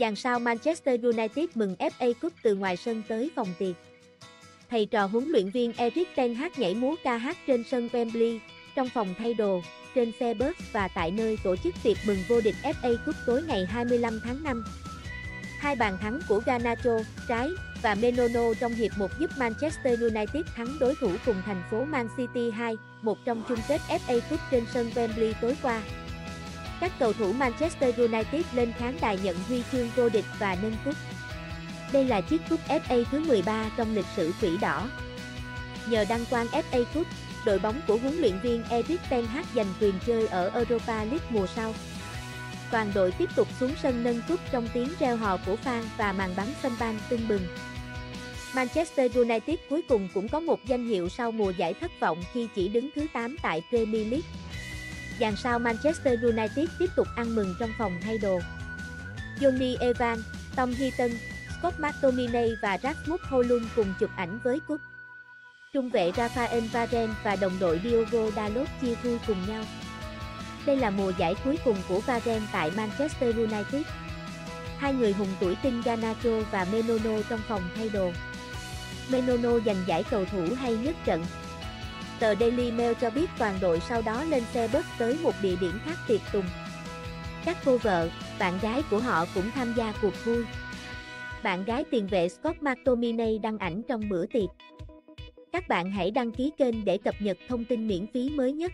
Dàn sao Manchester United mừng FA Cup từ ngoài sân tới phòng tiệc. Thầy trò huấn luyện viên Erik ten Hag nhảy múa ca hát trên sân Wembley, trong phòng thay đồ, trên xe bus và tại nơi tổ chức tiệc mừng vô địch FA Cup tối ngày 25 tháng 5. Hai bàn thắng của Garnacho, trái, và Menono trong hiệp 1 giúp Manchester United thắng đối thủ cùng thành phố Man City 2-1 trong chung kết FA Cup trên sân Wembley tối qua. Các cầu thủ Manchester United lên khán đài nhận huy chương vô địch và nâng cúp. Đây là chiếc cúp FA thứ 13 trong lịch sử Quỷ Đỏ. Nhờ đăng quang FA Cup, đội bóng của huấn luyện viên Erik ten Hag giành quyền chơi ở Europa League mùa sau. Toàn đội tiếp tục xuống sân nâng cúp trong tiếng reo hò của fan và màn bắn sân ban tưng bừng. Manchester United cuối cùng cũng có một danh hiệu sau mùa giải thất vọng khi chỉ đứng thứ 8 tại Premier League. Dàn sao Manchester United tiếp tục ăn mừng trong phòng thay đồ. Jonny Evans, Tom Heaton, Scott McTominay và Rasmus Hojlund cùng chụp ảnh với cúp. Trung vệ Raphael Varane và đồng đội Diogo Dalot chia vui cùng nhau. Đây là mùa giải cuối cùng của Varane tại Manchester United. Hai người hùng tuổi tinh Garnacho và Menono trong phòng thay đồ. Menono giành giải cầu thủ hay nhất trận. Tờ Daily Mail cho biết toàn đội sau đó lên xe bus tới một địa điểm khác tiệc tùng. Các cô vợ, bạn gái của họ cũng tham gia cuộc vui. Bạn gái tiền vệ Scott McTominay đăng ảnh trong bữa tiệc. Các bạn hãy đăng ký kênh để cập nhật thông tin miễn phí mới nhất.